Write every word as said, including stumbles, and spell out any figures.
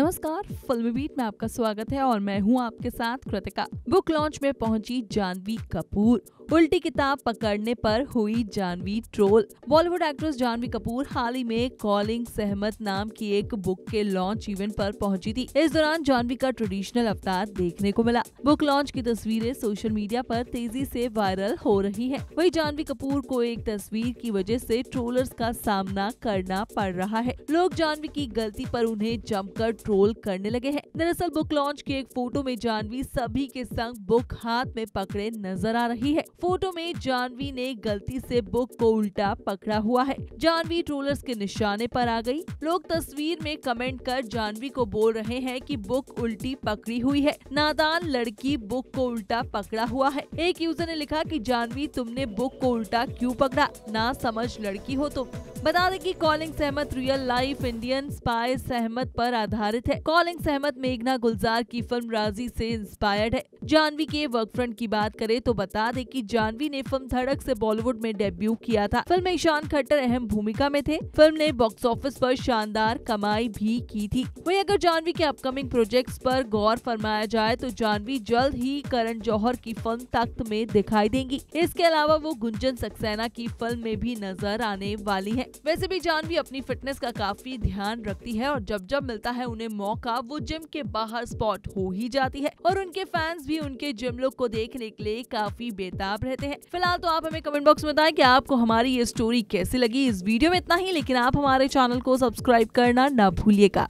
नमस्कार, फिल्मी बीट में आपका स्वागत है और मैं हूं आपके साथ कृतिका। बुक लॉन्च में पहुंची जाह्नवी कपूर, उल्टी किताब पकड़ने पर हुई Janhvi troll. Bollywood actress Janhvi Kapoor हाल ही में कॉलिंग सहमत नाम की एक बुक के लॉन्च इवेंट पर पहुंची थी। इस दौरान जाह्नवी का ट्रेडिशनल अवतार देखने को मिला। बुक लॉन्च की तस्वीरें सोशल मीडिया पर तेजी से वायरल हो रही है। वहीं जाह्नवी कपूर को एक तस्वीर की वजह से ट्रोलर्स का सामना करना पड़ रहा है। लोग जाह्नवी की गलती पर उन्हें जमकर ट्रोल करने लगे हैं। दरअसल बुक लॉन्च की एक फोटो में जाह्नवी सभी के संग बुक हाथ में पकड़े नजर आ रही है। फोटो में जाह्नवी ने गलती से बुक को उल्टा पकड़ा हुआ है। जाह्नवी ट्रोलर्स के निशाने पर आ गई। लोग तस्वीर में कमेंट कर जाह्नवी को बोल रहे हैं कि बुक उल्टी पकड़ी हुई है, नादान लड़की, बुक को उल्टा पकड़ा हुआ है। एक यूजर ने लिखा कि जाह्नवी तुमने बुक को उल्टा क्यों पकड़ा, ना समझ लड़की हो तुम। बता दें कि कॉलिंग सहमत रियल लाइफ इंडियन स्पाई सहमत पर आधारित है। कॉलिंग सहमत मेघना गुलजार की फिल्म राजी से इंस्पायर्ड है। जाह्नवी के वर्क फ्रंट की बात करें तो बता दें कि जाह्नवी ने फिल्म धड़क से बॉलीवुड में डेब्यू किया था। फिल्म में ईशान खट्टर अहम भूमिका में थे। फिल्म ने बॉक्स ऑफिस पर शानदार कमाई भी की थी। वहीं अगर जाह्नवी के अपकमिंग प्रोजेक्ट्स पर गौर फरमाया जाए तो जाह्नवी जल्द ही करण जौहर की फिल्म तख्त में दिखाई देंगी। इसके अलावा वो गुंजन सक्सेना की फिल्म में भी नजर आने वाली है। वैसे भी जाह्नवी अपनी फिटनेस का काफी ध्यान रखती है और जब जब मिलता है उन्हें मौका वो जिम के बाहर स्पॉट हो ही जाती है और उनके फैंस भी उनके जिम लुक को देखने के लिए काफी बेताब रहते हैं। फिलहाल तो आप हमें कमेंट बॉक्स में बताएं कि आपको हमारी ये स्टोरी कैसी लगी। इस वीडियो में इतना ही, लेकिन आप हमारे चैनल को सब्सक्राइब करना ना भूलिएगा।